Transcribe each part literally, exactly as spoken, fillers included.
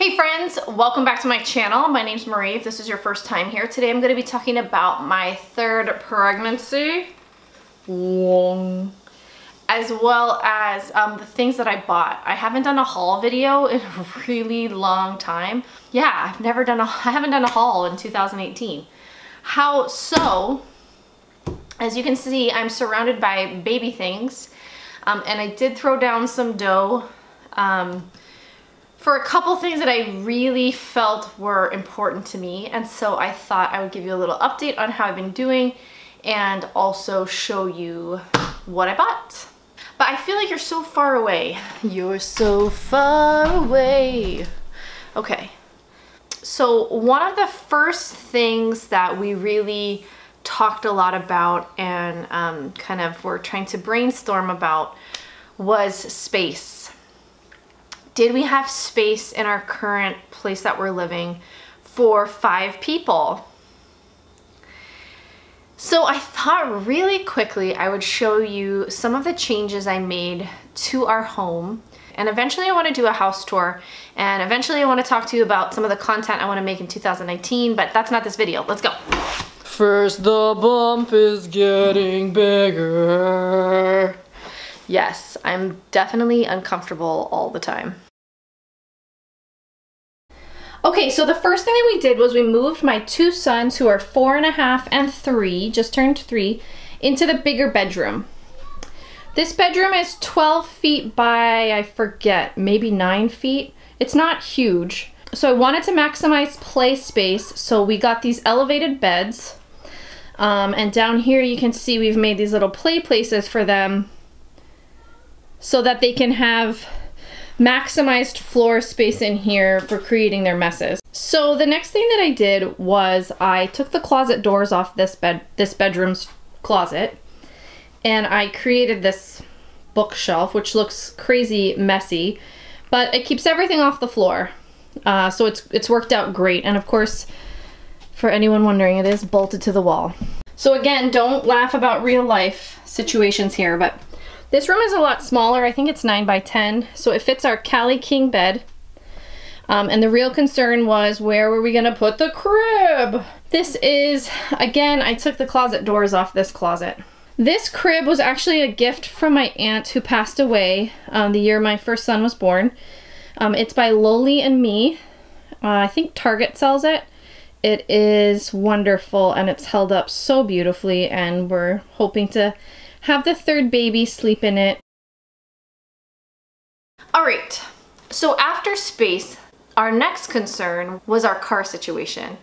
Hey friends, welcome back to my channel. My name's Marie, if this is your first time here. Today I'm gonna be talking about my third pregnancy, as well as um, the things that I bought. I haven't done a haul video in a really long time. Yeah, I've never done a, I haven't done a haul in two thousand eighteen. How so, as you can see, I'm surrounded by baby things. Um, and I did throw down some dough um, for a couple things that I really felt were important to me, and so I thought I would give you a little update on how I've been doing and also show you what I bought. But I feel like you're so far away. You're so far away. Okay, so one of the first things that we really talked a lot about and um, kind of were trying to brainstorm about was space. Did we have space in our current place that we're living for five people? So I thought really quickly I would show you some of the changes I made to our home. And eventually I want to do a house tour. And eventually I want to talk to you about some of the content I want to make in two thousand nineteen, but that's not this video. Let's go. First, the bump is getting bigger. Yes, I'm definitely uncomfortable all the time. Okay, so the first thing that we did was we moved my two sons, who are four and a half and three, just turned three, into the bigger bedroom. This bedroom is twelve feet by, I forget, maybe nine feet. It's not huge. So I wanted to maximize play space, so we got these elevated beds. Um, and down here you can see we've made these little play places for them so that they can have maximized floor space in here for creating their messes. So the next thing that I did was I took the closet doors off this bed, this bedroom's closet, and I created this bookshelf, which looks crazy messy, but it keeps everything off the floor. Uh, so it's it's worked out great. And of course, for anyone wondering, it is bolted to the wall. So again, don't laugh about real life situations here, but this room is a lot smaller. I think it's nine by ten, so it fits our Cali King bed. Um, and the real concern was, where were we gonna put the crib? This is, again, I took the closet doors off this closet. This crib was actually a gift from my aunt who passed away um, the year my first son was born. Um, it's by Loli and Me. Uh, I think Target sells it. It is wonderful and it's held up so beautifully, and we're hoping to have the third baby sleep in it. All right, so after space, our next concern was our car situation.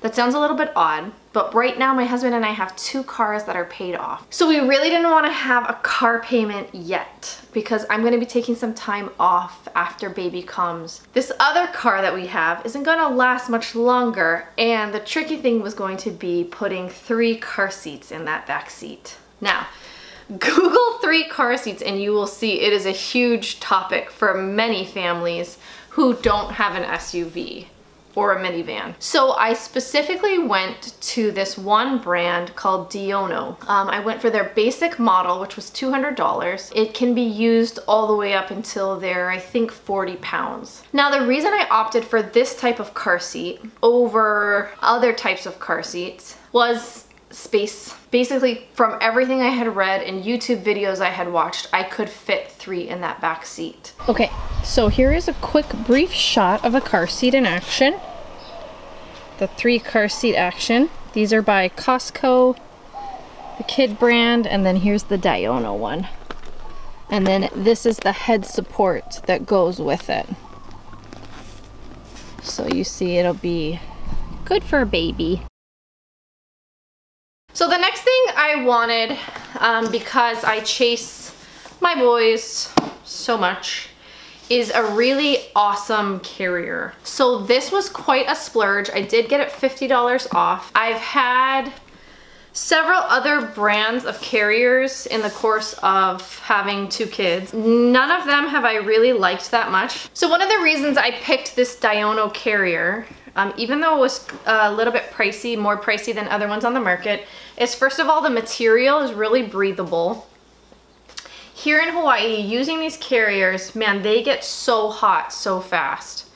That sounds a little bit odd, but right now my husband and I have two cars that are paid off. So we really didn't want to have a car payment yet, because I'm going to be taking some time off after baby comes. This other car that we have isn't going to last much longer, and the tricky thing was going to be putting three car seats in that back seat. Now, Google three car seats and you will see it is a huge topic for many families who don't have an S U V. Or a minivan. So I specifically went to this one brand called Diono. Um, I went for their basic model, which was two hundred dollars. It can be used all the way up until they're, I think, forty pounds. Now, the reason I opted for this type of car seat over other types of car seats was space. Basically, from everything I had read and YouTube videos I had watched, I could fit three in that back seat. Okay, so here is a quick brief shot of a car seat in action. The three car seat action. These are by Costco, the kid brand, and then here's the Diono one. And then this is the head support that goes with it. So you see it'll be good for a baby. So the next thing I wanted, um, because I chase my boys so much, is a really awesome carrier. So this was quite a splurge. I did get it fifty dollars off. I've had several other brands of carriers in the course of having two kids. None of them have I really liked that much. So one of the reasons I picked this Diono carrier, Um, even though it was a little bit pricey, more pricey than other ones on the market, is first of all, the material is really breathable. Here in Hawaii, using these carriers, man, they get so hot so fast.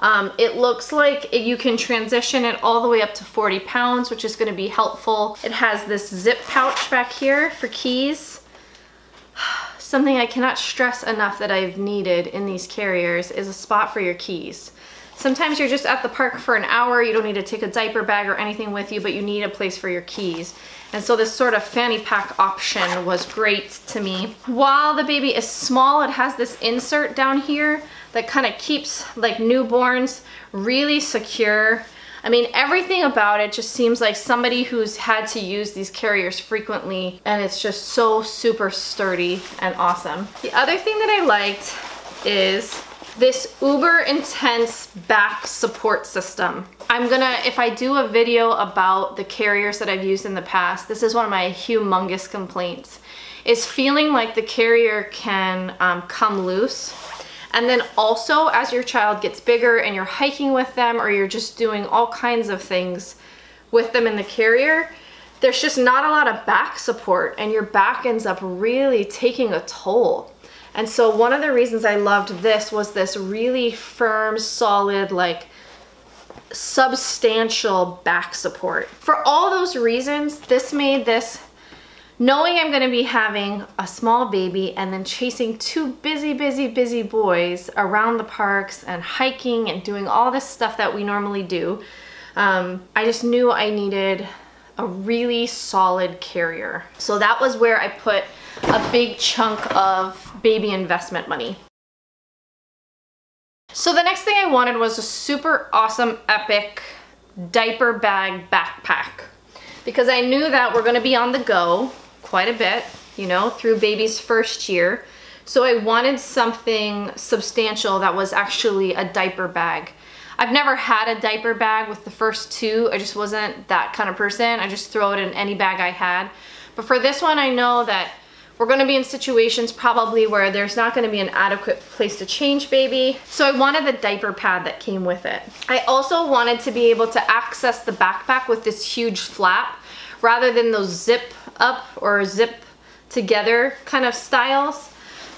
Um, it looks like you can transition it all the way up to forty pounds, which is going to be helpful. It has this zip pouch back here for keys. Something I cannot stress enough that I've needed in these carriers is a spot for your keys. Sometimes you're just at the park for an hour, you don't need to take a diaper bag or anything with you, but you need a place for your keys. And so this sort of fanny pack option was great to me. While the baby is small, it has this insert down here that kind of keeps like newborns really secure. I mean, everything about it just seems like somebody who's had to use these carriers frequently, and it's just so super sturdy and awesome. The other thing that I liked is this uber intense back support system. I'm gonna, if I do a video about the carriers that I've used in the past, this is one of my humongous complaints, is feeling like the carrier can um, come loose. And then also as your child gets bigger and you're hiking with them or you're just doing all kinds of things with them in the carrier, there's just not a lot of back support and your back ends up really taking a toll. And so one of the reasons I loved this was this really firm, solid, like substantial back support. For all those reasons, this made this, knowing I'm going to be having a small baby and then chasing two busy, busy, busy boys around the parks and hiking and doing all this stuff that we normally do, um, I just knew I needed a really solid carrier. So that was where I put a big chunk of baby investment money. So the next thing I wanted was a super awesome, epic diaper bag backpack, because I knew that we're gonna be on the go quite a bit, you know, through baby's first year. So I wanted something substantial that was actually a diaper bag. I've never had a diaper bag with the first two. I just wasn't that kind of person. I just throw it in any bag I had. But for this one, I know that we're gonna be in situations probably where there's not gonna be an adequate place to change baby. So I wanted the diaper pad that came with it. I also wanted to be able to access the backpack with this huge flap rather than those zip up or zip together kind of styles,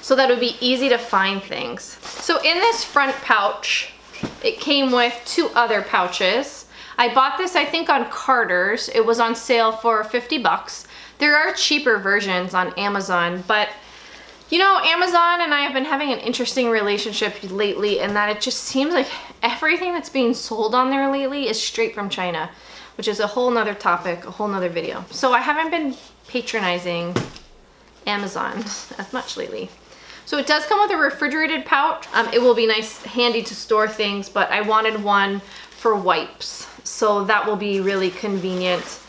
so that it would be easy to find things. So in this front pouch, it came with two other pouches. I bought this, I think, on Carter's. It was on sale for fifty bucks. There are cheaper versions on Amazon, but you know, Amazon and I have been having an interesting relationship lately in that it just seems like everything that's being sold on there lately is straight from China, which is a whole nother topic, a whole nother video. So I haven't been patronizing Amazon as much lately. So it does come with a refrigerated pouch. Um, it will be nice, handy to store things, but I wanted one for wipes. So that will be really convenient.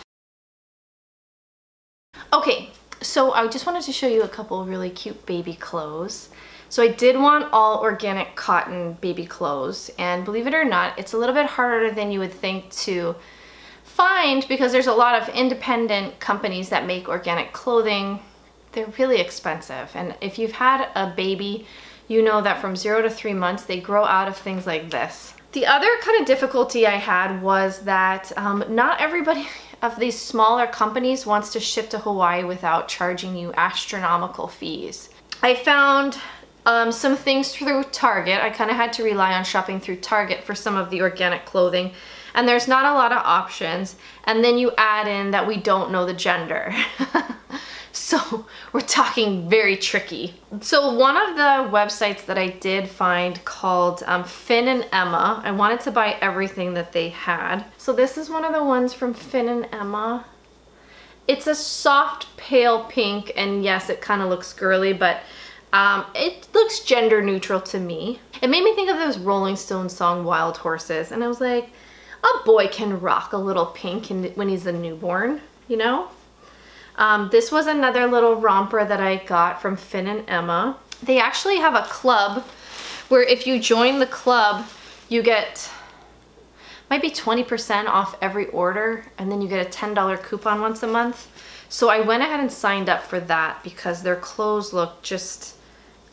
Okay, so I just wanted to show you a couple of really cute baby clothes. So I did want all organic cotton baby clothes, and believe it or not, it's a little bit harder than you would think to find, because there's a lot of independent companies that make organic clothing. They're really expensive, and if you've had a baby, you know that from zero to three months, they grow out of things like this. The other kind of difficulty I had was that um, not everybody of these smaller companies wants to ship to Hawaii without charging you astronomical fees. I found um, some things through Target. I kind of had to rely on shopping through Target for some of the organic clothing, and there's not a lot of options. And then you add in that we don't know the gender. So we're talking very tricky. So one of the websites that I did find called um, Finn and Emma, I wanted to buy everything that they had. So this is one of the ones from Finn and Emma. It's a soft pale pink, and yes, it kind of looks girly, but um, it looks gender neutral to me. It made me think of those Rolling Stones song, Wild Horses. And I was like, a boy can rock a little pink when he's a newborn, you know? Um, this was another little romper that I got from Finn and Emma. They actually have a club where if you join the club, you get might be twenty percent off every order, and then you get a ten dollar coupon once a month. So I went ahead and signed up for that because their clothes look just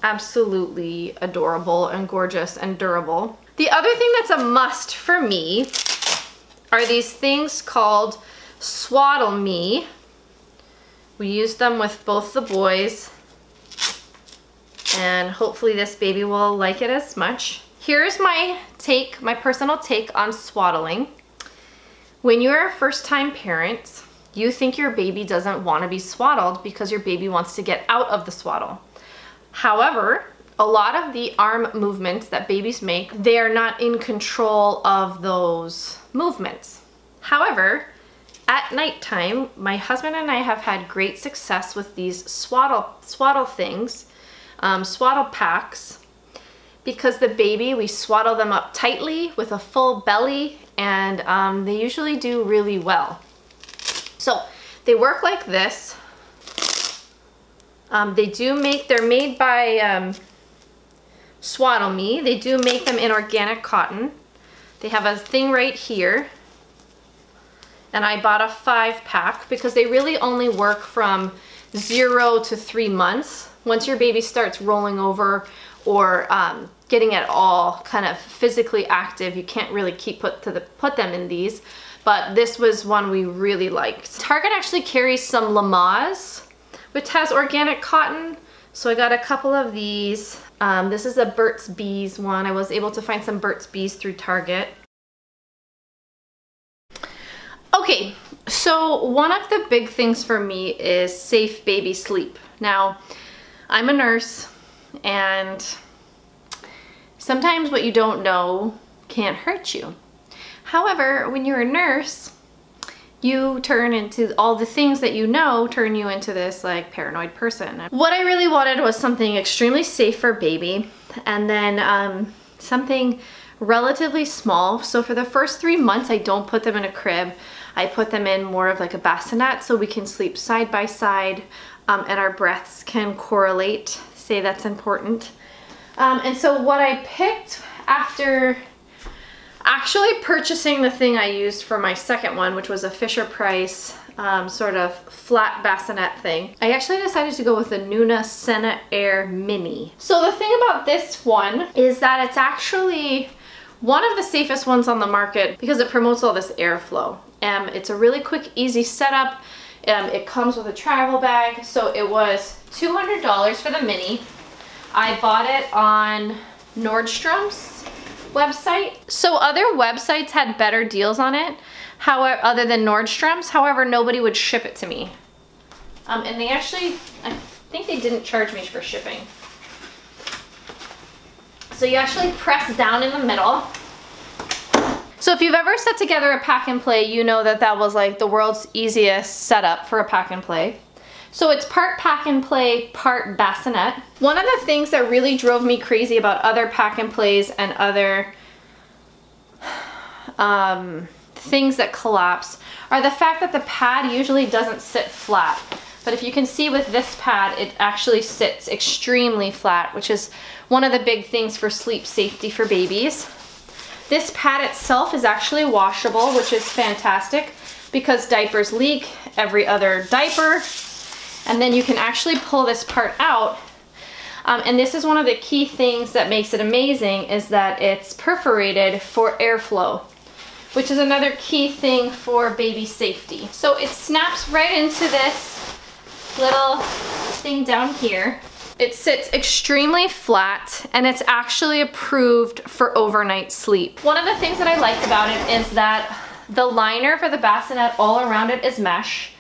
absolutely adorable and gorgeous and durable. The other thing that's a must for me are these things called Swaddle Me. We used them with both the boys, and hopefully this baby will like it as much. here's my take, my personal take on swaddling. When you're a first-time parent, you think your baby doesn't want to be swaddled because your baby wants to get out of the swaddle. However, a lot of the arm movements that babies make, they are not in control of those movements. However, at nighttime, my husband and I have had great success with these swaddle, swaddle things, um, swaddle packs, because the baby, we swaddle them up tightly with a full belly, and um, they usually do really well. So they work like this. Um, they do make, they're made by um, Swaddle Me. They do make them in organic cotton. They have a thing right here. And I bought a five pack because they really only work from zero to three months. Once your baby starts rolling over or um, getting at all kind of physically active, you can't really keep put to the put them in these. But this was one we really liked. Target actually carries some Lamaze, which has organic cotton. So I got a couple of these. Um, this is a Burt's Bees one. I was able to find some Burt's Bees through Target. Okay, so one of the big things for me is safe baby sleep. Now, I'm a nurse, and sometimes what you don't know can't hurt you. However, when you're a nurse, you turn into all the things that you know turn you into this like paranoid person. What I really wanted was something extremely safe for baby, and then um, something relatively small. So for the first three months, I don't put them in a crib. I put them in more of like a bassinet so we can sleep side by side, um, and our breaths can correlate. Say that's important. Um, and so what I picked after actually purchasing the thing I used for my second one, which was a Fisher Price um, sort of flat bassinet thing, I actually decided to go with the Nuna Sena Air Mini. So the thing about this one is that it's actually one of the safest ones on the market because it promotes all this airflow. Um, it's a really quick, easy setup. Um, it comes with a travel bag. So it was two hundred dollars for the mini. I bought it on Nordstrom's website. So other websites had better deals on it, however, other than Nordstrom's. However, nobody would ship it to me. Um, and they actually, I think they didn't charge me for shipping. So you actually press down in the middle. So if you've ever set together a pack and play, you know that that was like the world's easiest setup for a pack and play. So it's part pack and play, part bassinet. One of the things that really drove me crazy about other pack and plays and other um, things that collapse are the fact that the pad usually doesn't sit flat. But if you can see with this pad, it actually sits extremely flat, which is one of the big things for sleep safety for babies. This pad itself is actually washable, which is fantastic because diapers leak every other diaper. And then you can actually pull this part out. Um, and this is one of the key things that makes it amazing is that it's perforated for airflow, which is another key thing for baby safety. So it snaps right into this little thing down here. It sits extremely flat, and it's actually approved for overnight sleep. One of the things that I liked about it is that the liner for the bassinet all around it is mesh,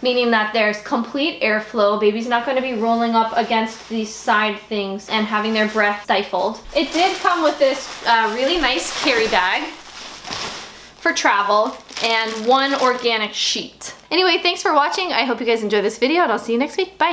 meaning that there's complete airflow. Baby's not going to be rolling up against these side things and having their breath stifled. It did come with this uh, really nice carry bag for travel and one organic sheet. Anyway, thanks for watching. I hope you guys enjoyed this video, and I'll see you next week. Bye.